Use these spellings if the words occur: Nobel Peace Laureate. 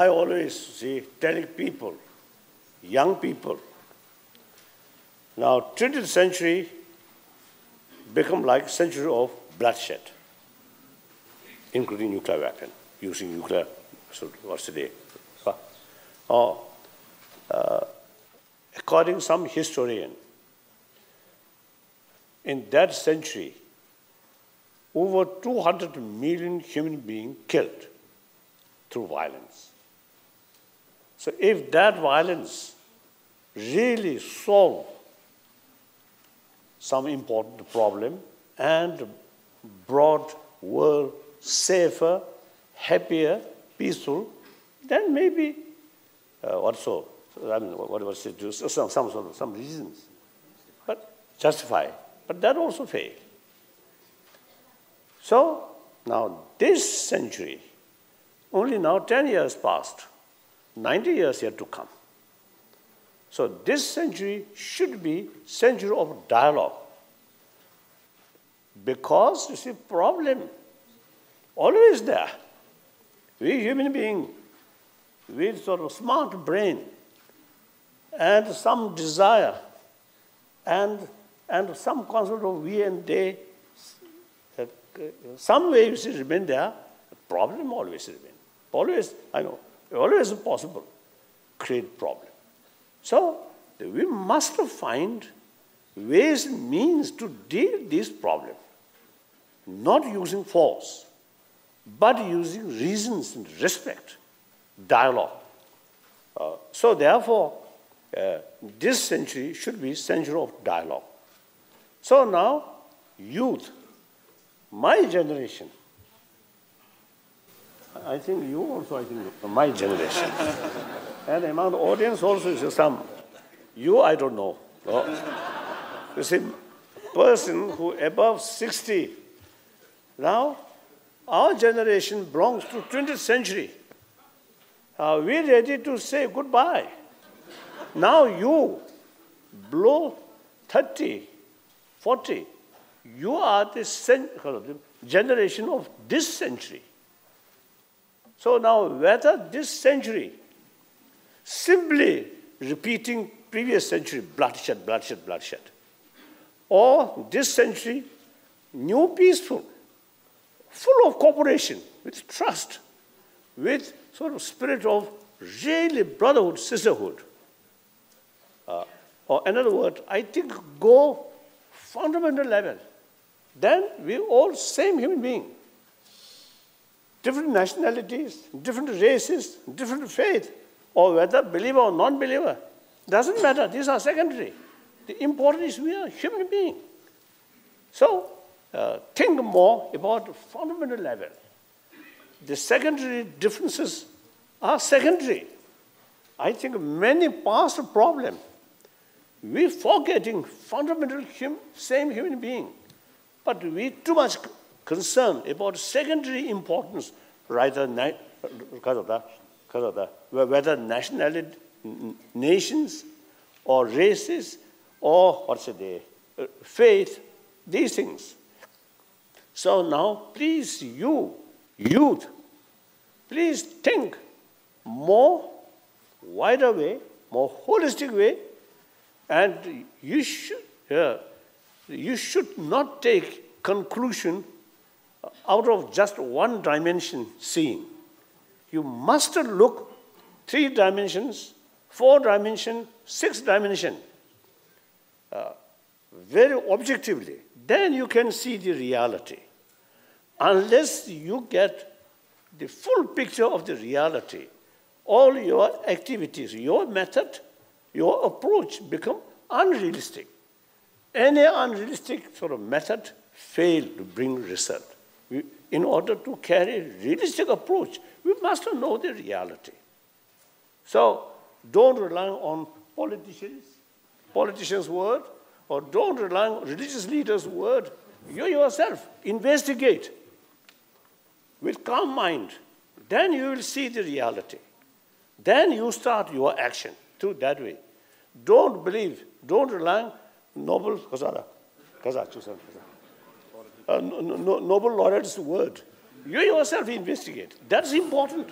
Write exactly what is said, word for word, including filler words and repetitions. I always see telling people, young people, now twentieth century become like century of bloodshed, including nuclear weapon, using nuclear, so what's today? Oh, uh, according to some historian, in that century, over two hundred million human beings killed through violence. So if that violence really solved some important problem and brought world safer, happier, peaceful, then maybe uh, also, I mean, what was it, some, some, some reasons, but justify. But that also failed. So now this century, only now ten years passed, ninety years yet to come. So this century should be century of dialogue, because you see problem always there. We human beings, we sort of smart brain and some desire and and some concept of we and they, some way you see remain there, the problem always remain. Always, I know, always possible, create problem. So we must find ways and means to deal with this problem, not using force, but using reasons and respect, dialogue. Uh, so therefore, uh, this century should be century of dialogue. So now, youth, my generation, I think you also, I think my generation, and among the audience also is some, you I don't know. Oh. You see, person who above sixty, now our generation belongs to twentieth century. Are we ready to say goodbye? Now you, below thirty, forty, you are the generation of this century. So now whether this century simply repeating previous century, bloodshed, bloodshed, bloodshed, or this century, new peaceful, full of cooperation, with trust, with sort of spirit of really brotherhood, sisterhood. Uh, or another word, I think go fundamental level. Then we all same human being. Different nationalities, different races, different faith, or whether believer or non-believer, doesn't matter. These are secondary. The important is we are human beings. So uh, think more about the fundamental level. The secondary differences are secondary. I think many past problems, we're forgetting fundamental hum, same human being, but we too much concern about secondary importance, rather because of that, because of that, whether nationality, nations, or races, or what's it, uh, faith, these things. So now, please, you, youth, please think more wider way, more holistic way, and you should, uh, you should not take conclusion out of just one dimension seeing. You must look three dimensions, four dimensions, six dimensions, uh, very objectively. Then you can see the reality. Unless you get the full picture of the reality, all your activities, your method, your approach become unrealistic. Any unrealistic sort of method fail to bring result. We, in order to carry a realistic approach, we must know the reality. So don't rely on politicians, politicians' word, or don't rely on religious leaders' word. You yourself investigate with calm mind. Then you will see the reality. Then you start your action through that way. Don't believe, don't rely on Nobel, uh, Nobel Laureate's word. You yourself investigate. That's important.